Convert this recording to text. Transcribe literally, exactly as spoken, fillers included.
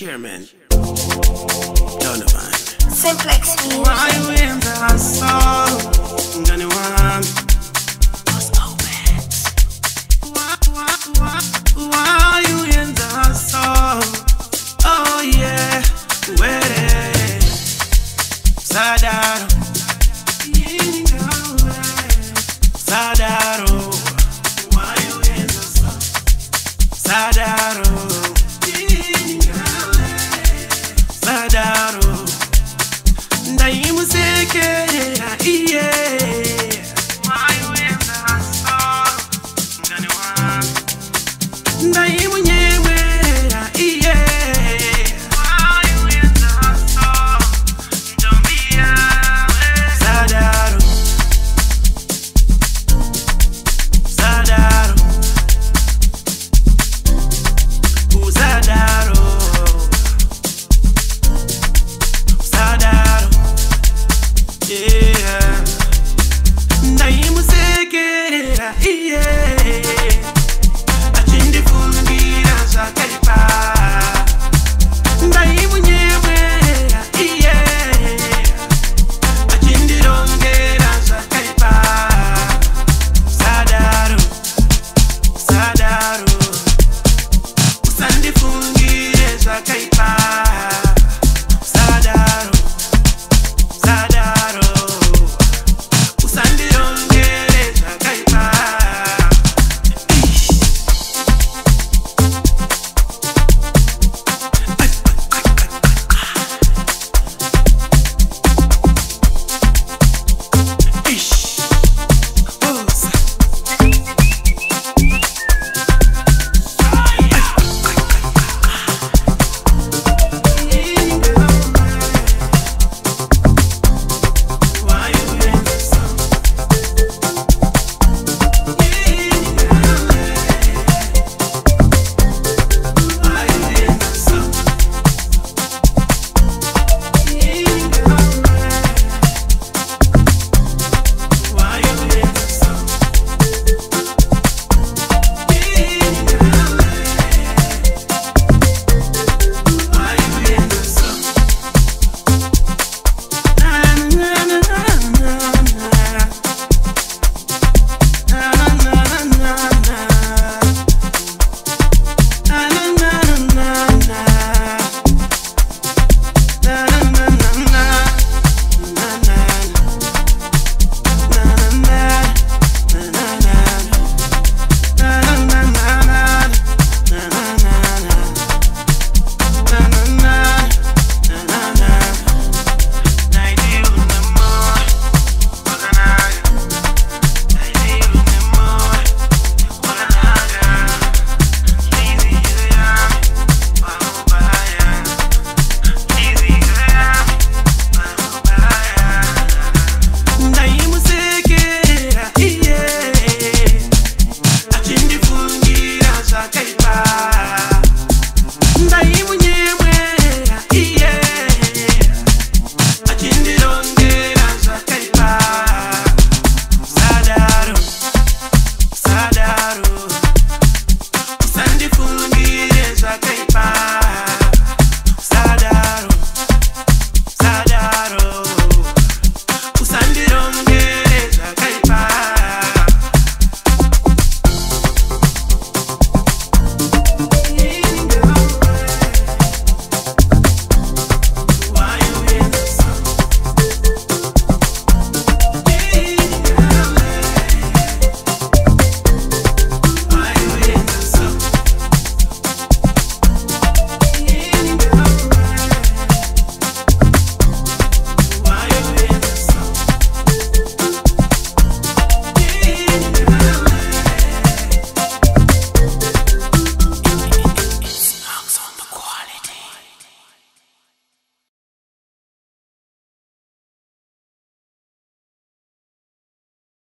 Chairman Donovan Simplex Music. Why win the soul? Gonna want was open. Why, why, why, why you in the soul? Oh yeah, wait. Usadaro, Usadaro, why you in the soul? Usadaro. Yeah.